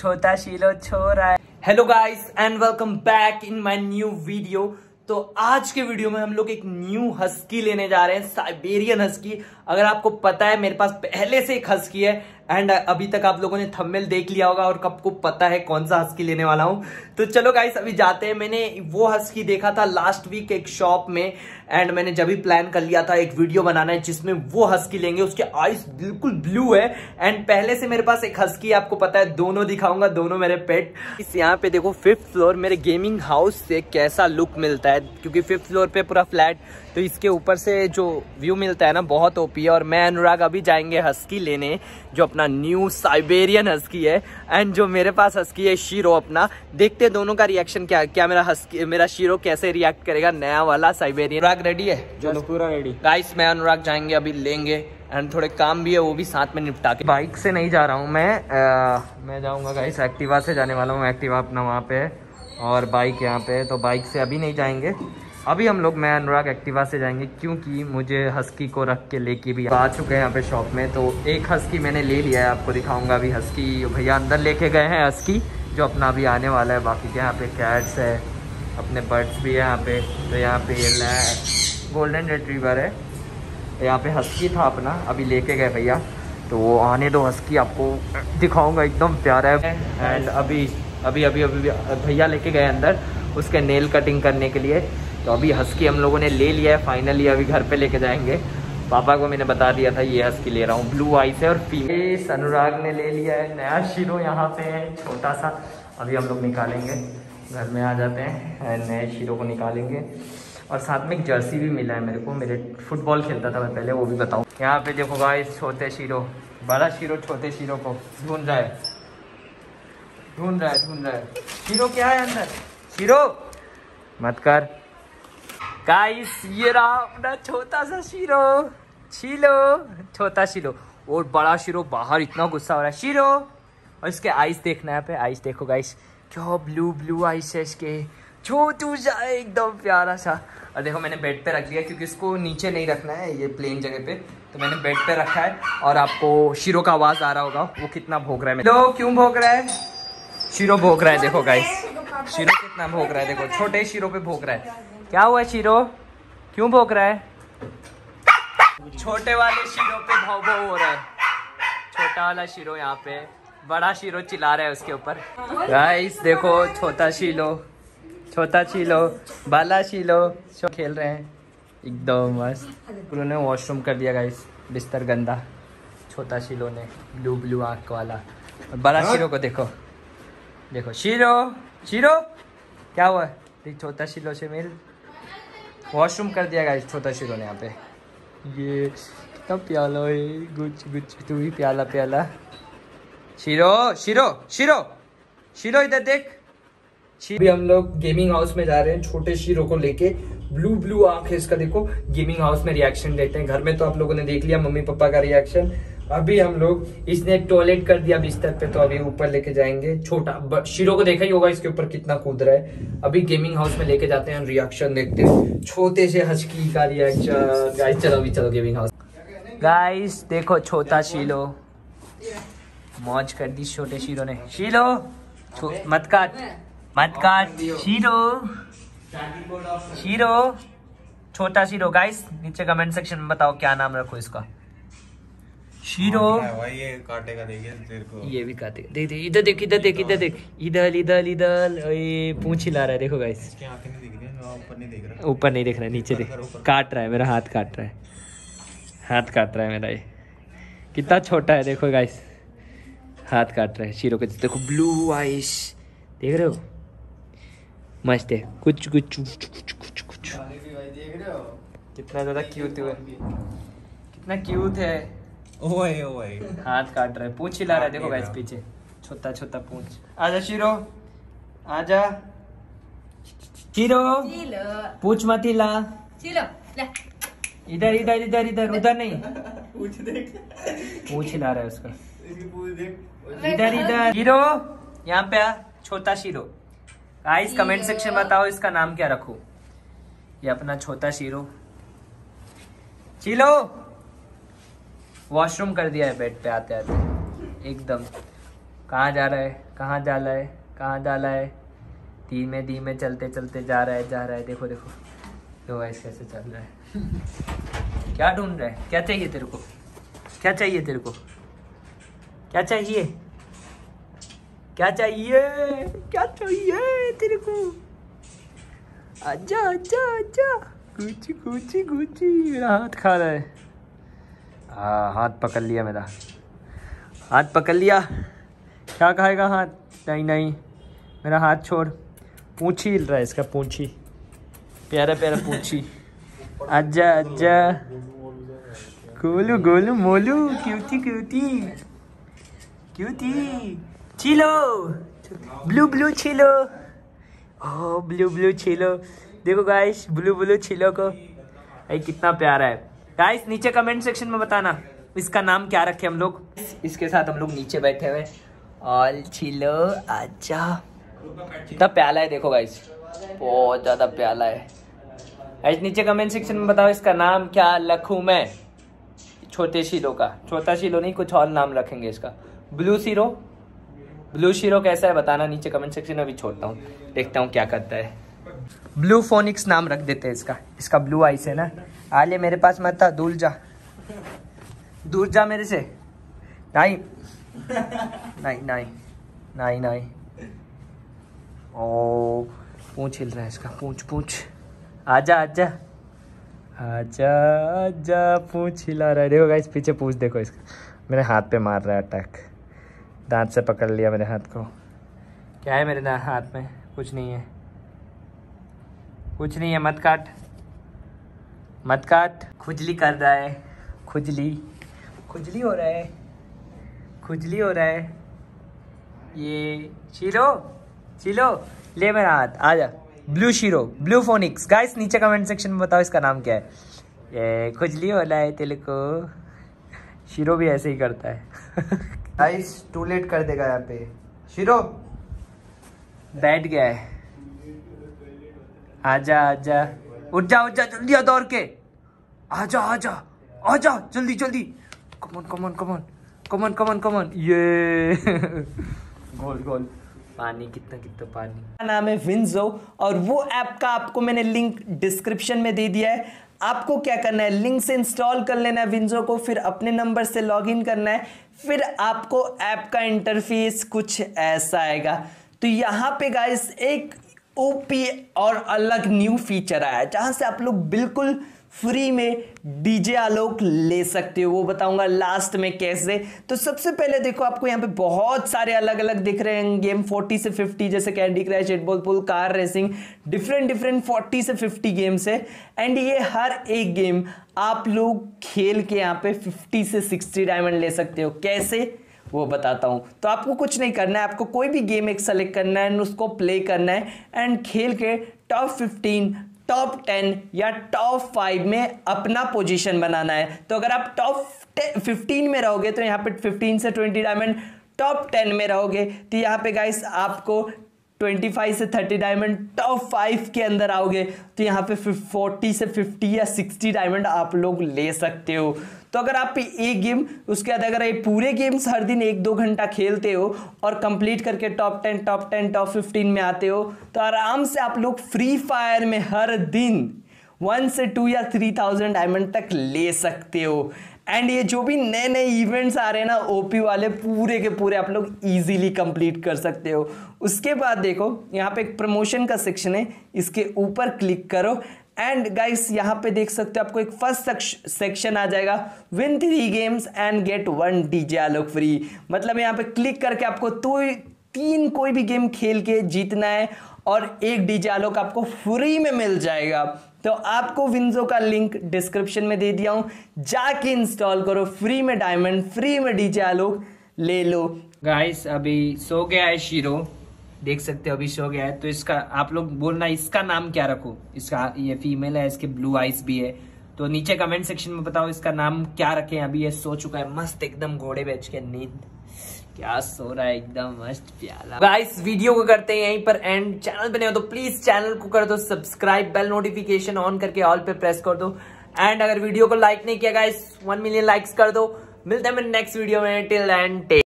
छोटा शीलो छोरा है। Hello guys and welcome back in my new video. तो आज के वीडियो में हम लोग एक न्यू हस्की लेने जा रहे हैं, साइबेरियन हस्की। अगर आपको पता है मेरे पास पहले से एक हस्की है एंड अभी तक आप लोगों ने थंबनेल देख लिया होगा और आपको पता है कौन सा हस्की लेने वाला हूँ। तो चलो गाइस अभी जाते हैं। मैंने वो हस्की देखा था लास्ट वीक एक शॉप में एंड मैंने जब भी प्लान कर लिया था एक वीडियो बनाना है जिसमें वो हस्की लेंगे। उसके आइस बिल्कुल ब्लू है एंड पहले से मेरे पास एक हस्की, आपको पता है दोनों दिखाऊंगा, दोनों मेरे पेट। इस यहाँ पे देखो 5th फ्लोर मेरे गेमिंग हाउस से कैसा लुक मिलता है, क्योंकि 5th फ्लोर पे पूरा फ्लैट, तो इसके ऊपर से जो व्यू मिलता है ना बहुत ओपी है। और मैं अनुराग अभी जाएंगे हस्की लेने, जो अपना न्यू साइबेरियन हस्की है एंड जो मेरे पास हस्की है शीरो अपना। देखते हैं दोनों का रिएक्शन क्या मेरा शीरो कैसे रिएक्ट करेगा नया वाला साइबेरियन। अनुराग रेडी है? चलो पूरा रेडी। गाइस मैं अनुराग जाएंगे अभी लेंगे एंड थोड़े काम भी है वो भी साथ में निपटा के। बाइक से नहीं जा रहा हूँ मैं जाऊँगा गाइस एक्टिवा से जाने वाला हूँ। एक्टिवा अपना वहाँ पे है और बाइक यहाँ पे, तो बाइक से अभी नहीं जाएंगे। अभी हम लोग मैं अनुराग एक्टिवा से जाएंगे क्योंकि मुझे हस्की को रख के लेके भी आ चुके हैं यहाँ पे शॉप में। तो एक हस्की मैंने ले लिया है, आपको दिखाऊंगा अभी। हस्की भैया अंदर लेके गए हैं हस्की, जो अपना अभी आने वाला है। बाकी के यहाँ पे कैट्स है, अपने बर्ड्स भी है यहाँ पे। तो यहाँ पे गोल्डन रिट्रीवर है, यहाँ पे हस्की था अपना, अभी लेके गए भैया। तो वो आने दो हस्की, आपको दिखाऊँगा, एकदम प्यारा है। एंड अभी भैया लेके गए अंदर उसके नेल कटिंग करने के लिए। तो अभी हस्की हम लोगों ने ले लिया है फाइनली, अभी घर पे लेके जाएंगे। पापा को मैंने बता दिया था ये हस्की ले रहा हूँ, ब्लू आइस है और फीमेल। अनुराग ने ले लिया है नया शीरो, यहाँ पे है छोटा सा। अभी हम लोग निकालेंगे, घर में आ जाते हैं एंड नए शीरो को निकालेंगे। और साथ में एक जर्सी भी मिला है मेरे को, मेरे फुटबॉल खेलता था मैं पहले, वो भी बताऊँ। यहाँ पे देखो गाइस छोटे शीरो, बड़ा शीरो छोटे शीरो को ढूंढ रहा है, ढूंढ रहा है। शीरो क्या है अंदर? शीरो मत कर। गाइस ये रहा अपना छोटा सा शीरो, छोटा शीरो। और बड़ा शीरो बाहर इतना गुस्सा हो रहा है शीरो। और इसके आइस देखना है, यहाँ पे आइस देखो गाइस, क्या ब्लू आइस है इसके, छोटू सा एकदम प्यारा सा। और देखो मैंने बेड पे रख दिया क्योंकि इसको नीचे नहीं रखना है, ये प्लेन जगह पे, तो मैंने बेड पे रखा है। और आपको शीरो का आवाज़ आ रहा होगा, वो कितना भौंक रहा है। लो क्यों भौंक रहा है? शीरो भौंक रहा है, देखो गाइस शीरो कितना भौंक रहा है, देखो छोटे शीरो पे भौंक रहा है। क्या हुआ शीरो, क्यों भौंक रहा है? छोटे वाले शीरो पे भाव भाव हो रहा है, छोटा वाला शीरो यहाँ पे, बड़ा शीरो चिल्ला रहा है उसके ऊपर। गाइस देखो छोटा शीलो, बाला शीलो खेल रहे हैं एकदम मस्त। उन्होंने वॉशरूम कर दिया गाइस, बिस्तर गंदा छोटा शीलो ने, ब्लू आँख वाला। और बड़ा शीरो को देखो शीरो क्या हुआ? छोटा शीलो से मिल, वॉशरूम कर दिया गाइस छोटा शीलो ने यहाँ पे। ये कितना प्याला है, गुच तू भी प्याला। शीरो इधर देख। अभी हम लोग गेमिंग हाउस में जा रहे हैं छोटे शीरो को लेके, ब्लू आंख है इसका, देखो। गेमिंग हाउस में रिएक्शन देते हैं, घर में तो आप लोगों ने देख लिया मम्मी पापा का रिएक्शन। अभी हम लोग, इसने टॉयलेट कर दिया बिस्तर पे, तो अभी ऊपर लेके जाएंगे। छोटा शीरो को देखा ही होगा इसके ऊपर कितना कूद रहा है। अभी गेमिंग हाउस में लेके जाते हैं, रिएक्शन देखते हैं छोटे से हस्की का रिएक्शन। गाइस चलो गेमिंग हाउस। गाइस देखो छोटा शीलो, मौज कर दी छोटे शीरो ने। शीलो मत काट शीरो छोटा शीरो। गाइस नीचे कमेंट सेक्शन में बताओ क्या नाम रखो इसका। शीरो ये काटेगा, देखिए तेरे को ये भी काटेगा। इधर देख, ओए पूंछ हिला रहा है देखो गाइस। इसकी आंखें नहीं दिख रही है, ऊपर नहीं देख रहा, नीचे देख, काट रहा है मेरा हाथ काट रहा है मेरा। ये कितना छोटा है देखो गाइस, हाथ काट रहा है शीरो के, देखो ब्लू आइस देख रहे हो, मस्त है। कुछ कितना ज्यादा क्यूट है। ओए हाथ काट रहा है, पूंछ हिला रहा है देखो गाइस पीछे, छोटा पूंछ। आजा शीरो, आजा शीरो, पूंछ मत हिला। इधर उधर नहीं, पूंछ हिला रहा है उसका। इधर शीरो, यहाँ पे आ छोटा शीरो। गाइस कमेंट सेक्शन बताओ इसका नाम क्या रखूं। ये अपना छोटा शीरो। शीलो वॉशरूम कर दिया है बेड पे आते एकदम। कहाँ जा रहा है कहाँ जा रहा है, कहाँ जा रहा है। धीमे धीमे चलते चलते जा रहा है, जा रहा है। देखो देखो तो वैसे कैसे चल रहा है। क्या ढूंढ रहा है, क्या चाहिए तेरे को, क्या चाहिए तेरे को, क्या चाहिए, क्या चाहिए, क्या चाहिए तेरे को। आजा आजा आजा। गुची गुची गुची। मेरा हाथ खा रहा है। हाँ हाथ पकड़ लिया, मेरा हाथ पकड़ लिया। क्या खाएगा हाथ, नहीं नहीं मेरा हाथ छोड़। पूंछी हिल रहा है इसका, पूंछी, प्यारा प्यारा पूंछी। आजा आजा। गोलू गोलू मोलू क्यूटी क्यूटी क्यूटी। छिलो ब्लू ब्लू छिलो। ओ ब्लू ब्लू छिलो। देखो गाइस ब्लू ब्लू छिलो को भाई कितना प्यारा है। गाइस नीचे कमेंट सेक्शन में बताना इसका नाम क्या रखे हम लोग। इसके साथ हम लोग नीचे बैठे हुए ऑल छिलो। अच्छा कितना प्याला है, देखो गाइस बहुत ज़्यादा प्याला है। गाइस नीचे कमेंट सेक्शन में बताओ इसका नाम क्या रखूँ मैं। छोटे शीरो का, छोटा शीरो नहीं कुछ और नाम रखेंगे इसका। ब्लू शीरो, ब्लू शीरो कैसा है बताना नीचे कमेंट सेक्शन में। अभी छोड़ता हूँ, देखता हूँ क्या करता है। ब्लू फोनिक्स नाम रख देते हैं इसका। इसका ब्लू आइस है ना। आले मेरे पास मत था, दूर जा, दूर जा मेरे से। नहीं नहीं नहीं नहीं नहीं। ओ पूंछ हिल रहा है इसका, पूंछ पूंछ। आजा आजा आजा आजा। पूंछ हिला रहा है, देखो गाइस पीछे पूंछ देखो इसका। मेरे हाथ पे मार रहा है अटैक, दांत से पकड़ लिया मेरे हाथ को। क्या है मेरे हाथ में, कुछ नहीं है, कुछ नहीं है। मत काट मत काट। खुजली कर रहा है, खुजली खुजली हो रहा है, खुजली हो रहा है ये। शीरो शीरो ले मेरा हाथ, आजा। ब्लू शीरो, ब्लू फोनिक्स। गाइस नीचे कमेंट सेक्शन में बताओ इसका नाम क्या है। ये खुजली हो रहा है तेरे को। शीरो भी ऐसे ही करता है। गाइस टू लेट कर देगा यहाँ पे। शीरो बैठ गया है। आजा आजा। उठ जा जल्दी, आ दौड़ के। आजा आजा आजा जल्दी जल्दी। Come on come on come on come on come on come on. ये गोल गोल पानी, कितना कितना पानी। नाम है विंजो और वो ऐप का आपको मैंने लिंक डिस्क्रिप्शन में दे दिया है। आपको क्या करना है, लिंक से इंस्टॉल कर लेना है विंजो को, फिर अपने नंबर से लॉगिन करना है, फिर आपको ऐप का इंटरफेस कुछ ऐसा आएगा। तो यहाँ पे गाइस एक ओपी और अलग न्यू फीचर आया जहाँ से आप लोग बिल्कुल फ्री में डीजे आलोक ले सकते हो। वो बताऊंगा लास्ट में कैसे। तो सबसे पहले देखो आपको यहाँ पे बहुत सारे अलग अलग दिख रहे हैं गेम। 40 से 50 जैसे Candy Crush, 8 ball pool, car racing, different different 40 से 50 गेम्स है। एंड ये हर एक गेम आप लोग खेल के यहाँ पे 50 से 60 डायमंड ले सकते हो। कैसे वो बताता हूँ। तो आपको कुछ नहीं करना है, आपको कोई भी गेम एक सेलेक्ट करना है, उसको प्ले करना है एंड खेल के टॉप 15, टॉप 10 या टॉप 5 में अपना पोजीशन बनाना है। तो अगर आप टॉप 15 में रहोगे तो यहाँ पे 15 से 20 डायमंड, टॉप 10 में रहोगे तो यहाँ पे गाइस आपको 25 से 30 डायमंड, टॉप 5 के अंदर आओगे तो यहाँ पे 40 से 50 या 60 डायमंड आप लोग ले सकते हो। तो अगर आप एक गेम, उसके बाद अगर ये पूरे गेम्स हर दिन 1-2 घंटा खेलते हो और कंप्लीट करके टॉप 10, टॉप 15 में आते हो तो आराम से आप लोग फ्री फायर में हर दिन 1 से 2 या 3000 डायमंड तक ले सकते हो। एंड ये जो भी नए नए इवेंट्स आ रहे हैं ना ओपी वाले, पूरे के पूरे आप लोग इजीली कंप्लीट कर सकते हो। उसके बाद देखो यहाँ पे एक प्रमोशन का सेक्शन है, इसके ऊपर क्लिक करो एंड गाइस यहाँ पे देख सकते हो आपको एक फर्स्ट सेक्शन आ जाएगा, win 3 games and get 1 DJ Alok free. मतलब यहाँ पे क्लिक करके आपको 3 कोई भी गेम खेल के जीतना है और 1 डीजे आलोक आपको फ्री में मिल जाएगा। तो आपको विंजो का लिंक डिस्क्रिप्शन में दे दिया हूँ, जाके इंस्टॉल करो, फ्री में डायमंड, फ्री में डीजे आलोक ले लो। गाइस अभी सो गया है शीरो, देख सकते हो अभी सो गया है। तो इसका आप लोग बोलना इसका नाम क्या रखो। इसका ये फीमेल है, इसके ब्लू आइस भी है। तो नीचे कमेंट सेक्शन में बताओ इसका नाम क्या रखें। अभी ये सो चुका है मस्त एकदम, घोड़े बेच के नींद, क्या सो रहा है एकदम मस्त प्याला। गाइस वीडियो को करते हैं यहीं पर एंड। चैनल पे नए हो तो प्लीज चैनल को कर दो सब्सक्राइब, बेल नोटिफिकेशन ऑन करके ऑल पे प्रेस कर दो। एंड अगर वीडियो को लाइक नहीं किया गाइस 1 मिलियन लाइक्स कर दो। मिलते हैं नेक्स्ट वीडियो में, टिल एंड टेक।